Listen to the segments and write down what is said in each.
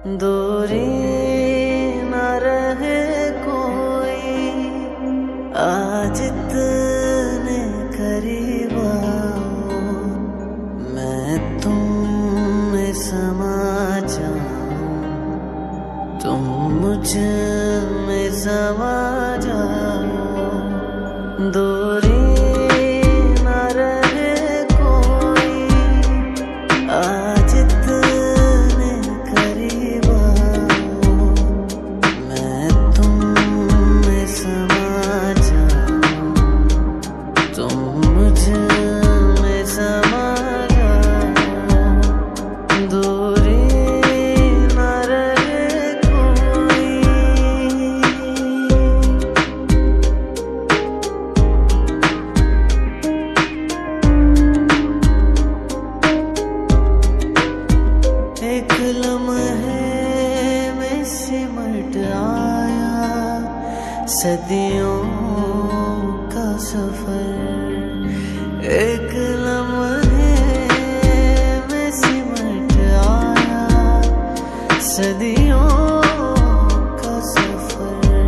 दूरी न रहे कोई आज इतने करीब आओ, मैं तुम में समा जाऊं, तुम मुझ में समा जाओ। दूरी सदियों का सफर एक लम्हे में सिमट आया, सदियों का सफर।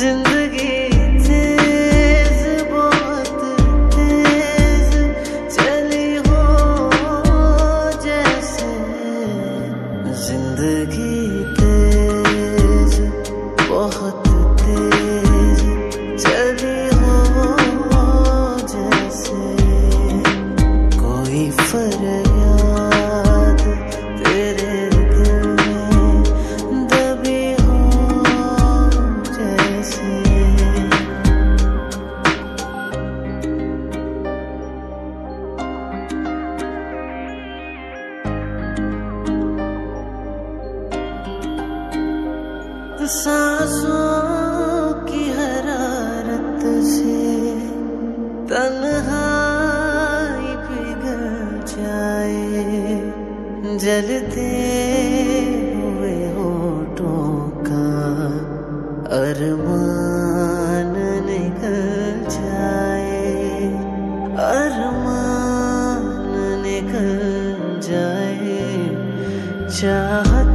जिंदगी तेज बहुत तेज चली हो, जैसे जिंदगी तेज बहुत सांसों की हरारत से तन्हाई पिघल जाए, जलते हुए होठों का अरमान निकल जाए, अरमान निकल जाए। चाहत